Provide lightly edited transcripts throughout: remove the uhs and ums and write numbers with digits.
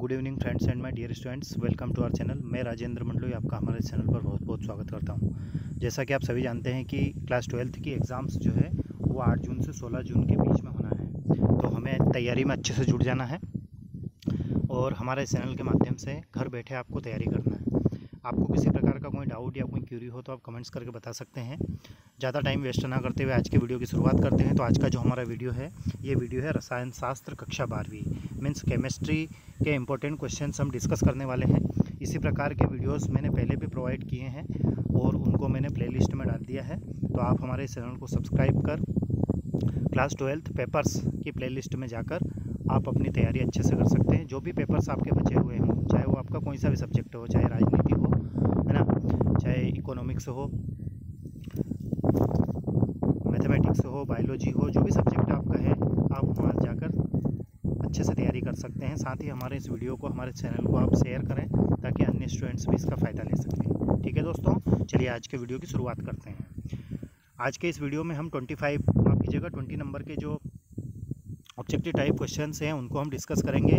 Good evening friends and my dear students, welcome to our channel. मैं राजेंद्र मंडलोई आपका हमारे channel पर बहुत बहुत स्वागत करता हूं। जैसा कि आप सभी जानते हैं कि क्लास ट्वेल्थ की एग्ज़ाम्स जो है वो 8 जून से 16 जून के बीच में होना है, तो हमें तैयारी में अच्छे से जुट जाना है और हमारे चैनल के माध्यम से घर बैठे आपको तैयारी करना है। आपको किसी प्रकार का कोई डाउट या कोई क्यूरी हो तो आप कमेंट्स करके बता सकते हैं। ज़्यादा टाइम वेस्ट ना करते हुए आज के वीडियो की शुरुआत करते हैं। तो आज का जो हमारा वीडियो है ये वीडियो है रसायन शास्त्र कक्षा 12वीं मीन्स केमिस्ट्री के इम्पोर्टेंट क्वेश्चंस हम डिस्कस करने वाले हैं। इसी प्रकार के वीडियोस मैंने पहले भी प्रोवाइड किए हैं और उनको मैंने प्लेलिस्ट में डाल दिया है, तो आप हमारे चैनल को सब्सक्राइब कर क्लास ट्वेल्थ पेपर्स की प्लेलिस्ट में जाकर आप अपनी तैयारी अच्छे से कर सकते हैं। जो भी पेपर्स आपके बचे हुए हों, चाहे वो आपका कोई सा भी सब्जेक्ट हो, चाहे राजनीति हो, है ना, चाहे इकोनॉमिक्स हो, मैथमेटिक्स हो, बायोलॉजी हो, जो भी सब्जेक्ट आपका है आप वहाँ जाकर अच्छे से तैयारी कर सकते हैं। साथ ही हमारे इस वीडियो को, हमारे चैनल को आप शेयर करें ताकि अन्य स्टूडेंट्स भी इसका फ़ायदा ले सकें। ठीक है दोस्तों, चलिए आज के वीडियो की शुरुआत करते हैं। आज के इस वीडियो में हम 25 आपकी जगह 20 नंबर के जो ऑब्जेक्टिव टाइप क्वेश्चन हैं उनको हम डिस्कस करेंगे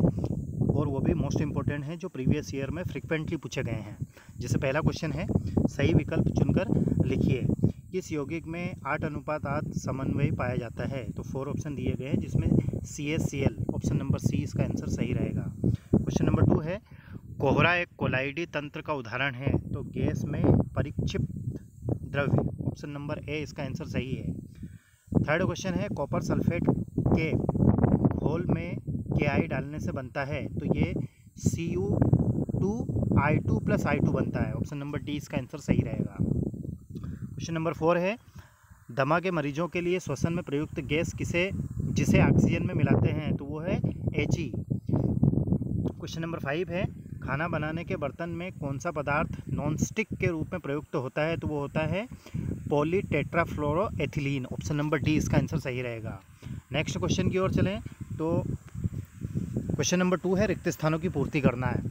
और वो भी मोस्ट इम्पॉर्टेंट हैं जो प्रीवियस ईयर में फ्रिक्वेंटली पूछे गए हैं। जैसे पहला क्वेश्चन है, सही विकल्प चुनकर लिखिए किस यौगिक में 8:8 समन्वय पाया जाता है। तो 4 ऑप्शन दिए गए हैं जिसमें CaCl ऑप्शन नंबर C इसका आंसर सही रहेगा। क्वेश्चन नंबर 2 है, कोहरा एक कोलाइडी तंत्र का उदाहरण है। तो गैस में परिक्षिप्त द्रव्य ऑप्शन नंबर A इसका आंसर सही है। थर्ड क्वेश्चन है, कॉपर सल्फेट के घोल में Ki डालने से बनता है। तो ये Cu2I2+I2 बनता है, ऑप्शन नंबर D इसका आंसर सही रहेगा। क्वेश्चन नंबर 4 है, दमा के मरीजों के लिए श्वसन में प्रयुक्त गैस किसे जिसे ऑक्सीजन में मिलाते हैं। तो वो है He। क्वेश्चन नंबर 5 है, खाना बनाने के बर्तन में कौन सा पदार्थ नॉनस्टिक के रूप में प्रयुक्त होता है। तो वो होता है poly tetrafluoroethylene, option number D इसका आंसर सही रहेगा। नेक्स्ट क्वेश्चन की ओर चलें तो क्वेश्चन नंबर 2 है, रिक्त स्थानों की पूर्ति करना है।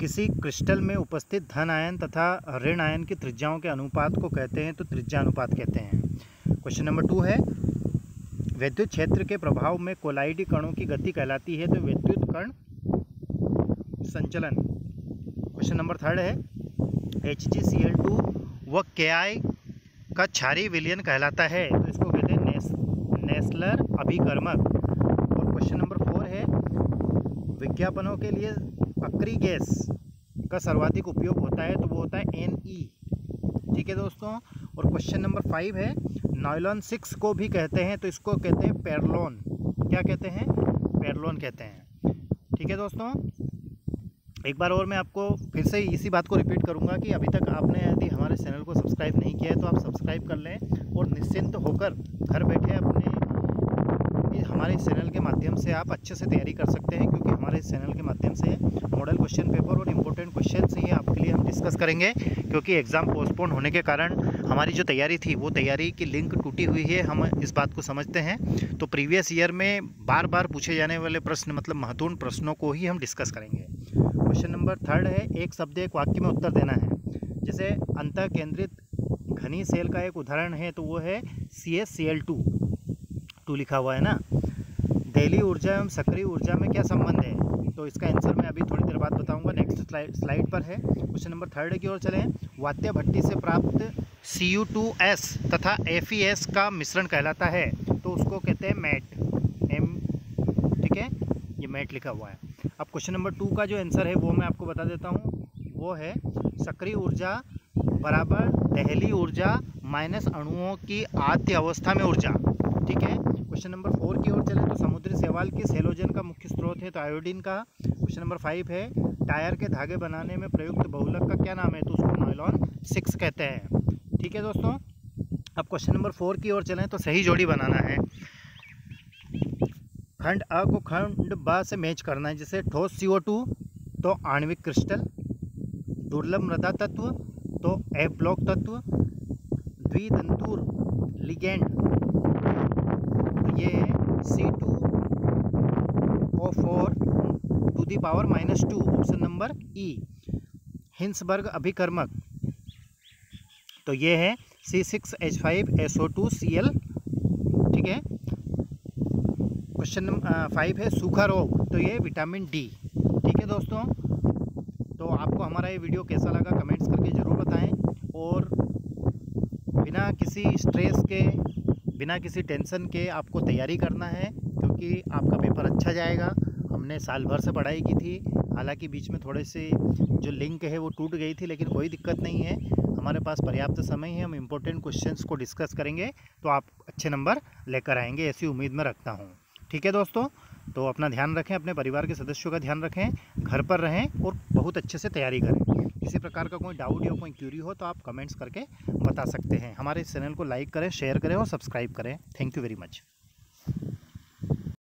किसी क्रिस्टल में उपस्थित धन आयन तथा ऋण आयन की त्रिज्याओं के अनुपात को कहते हैं। तो त्रिज्यानुपात कहते हैं। क्वेश्चन नंबर 2 है, विद्युत क्षेत्र के प्रभाव में कोलाइडी कणों की गति कहलाती है। तो विद्युत कण संचलन। क्वेश्चन नंबर 3 है, HgCl2 व Ki का क्षारीय विलयन कहलाता है। तो इसको कहते हैं नेस्लर अभिकर्मक। और क्वेश्चन नंबर 4 है, विज्ञापनों के लिए अक्री गैस का सर्वाधिक उपयोग होता है। तो वो होता है Ne। ठीक है दोस्तों, और क्वेश्चन नंबर 5 है, नायलॉन 6 को भी कहते हैं। तो इसको कहते हैं पेरलोन। क्या कहते हैं? पेरलोन कहते हैं। ठीक है दोस्तों, एक बार और मैं आपको फिर से इसी बात को रिपीट करूंगा कि अभी तक आपने यदि हमारे चैनल को सब्सक्राइब नहीं किया है तो आप सब्सक्राइब कर लें और निश्चिंत होकर घर बैठे अपने हमारे चैनल के माध्यम से आप अच्छे से तैयारी कर सकते हैं, क्योंकि हमारे चैनल के माध्यम से मॉडल क्वेश्चन पेपर और इम्पोर्टेंट क्वेश्चन ये आपके लिए हम डिस्कस करेंगे। क्योंकि एग्ज़ाम पोस्टपोन होने के कारण हमारी जो तैयारी थी वो तैयारी की लिंक टूटी हुई है, हम इस बात को समझते हैं। तो प्रीवियस ईयर में बार बार पूछे जाने वाले प्रश्न, मतलब महत्वपूर्ण प्रश्नों को ही हम डिस्कस करेंगे। क्वेश्चन नंबर 3 है, एक शब्द एक वाक्य में उत्तर देना है। जैसे अंतः केंद्रित घनी सेल का एक उदाहरण है। तो वो है CaCl2 लिखा हुआ है ना। दैलीय ऊर्जा एवं सक्रिय ऊर्जा में क्या संबंध है? तो इसका आंसर मैं अभी थोड़ी देर बाद बताऊंगा। नेक्स्ट स्लाइड पर है। क्वेश्चन नंबर 3 की ओर चलें। वात्य भट्टी से प्राप्त Cu2S तथा FeS का मिश्रण कहलाता है। तो उसको कहते हैं मैट, एम। ठीक है, ये मैट लिखा हुआ है। अब क्वेश्चन नंबर 2 का जो आंसर है वो मैं आपको बता देता हूँ। वो है सक्रिय ऊर्जा बराबर दैलीय ऊर्जा माइनस अणुओं की आद्य अवस्था में ऊर्जा। ठीक है। क्वेश्चन नंबर 4 की ओर चले तो समुद्री सेवाल किस हेलोजन का मुख्य स्रोत है? तो आयोडीन का। क्वेश्चन नंबर 5 है, टायर के धागे बनाने में प्रयुक्त बहुलक का क्या नाम है? तो उसको नायलॉन 6 कहते हैं। ठीक है दोस्तों, अब क्वेश्चन नंबर 4 की ओर चलें तो सही जोड़ी बनाना है। खंड अ को खंड ब से मैच करना है। जैसे ठोस CO2 तो आणविक क्रिस्टल, दुर्लभ मृदा तत्व तो F ब्लॉक तत्व, द्वितंतुर लिगेंड ये है C2O4⁻², option number E। Hinsberg अभिकर्मक तो ये है C6H5SO2Cl। ठीक है। क्वेश्चन 5 है सूखा रोग, तो ये विटामिन डी। ठीक है दोस्तों, तो आपको हमारा ये वीडियो कैसा लगा कमेंट्स करके ज़रूर बताएं, और बिना किसी स्ट्रेस के, बिना किसी टेंशन के आपको तैयारी करना है, क्योंकि आपका पेपर अच्छा जाएगा। हमने साल भर से पढ़ाई की थी, हालांकि बीच में थोड़े से जो लिंक है वो टूट गई थी, लेकिन कोई दिक्कत नहीं है, हमारे पास पर्याप्त समय है। हम इम्पोर्टेंट क्वेश्चंस को डिस्कस करेंगे, तो आप अच्छे नंबर लेकर आएंगे, ऐसी उम्मीद मैं रखता हूँ। ठीक है दोस्तों, तो अपना ध्यान रखें, अपने परिवार के सदस्यों का ध्यान रखें, घर पर रहें और बहुत अच्छे से तैयारी करें। किसी प्रकार का कोई डाउट या कोई क्यूरी हो तो आप कमेंट्स करके बता सकते हैं। हमारे इस चैनल को लाइक करें, शेयर करें और सब्सक्राइब करें। Thank you very much.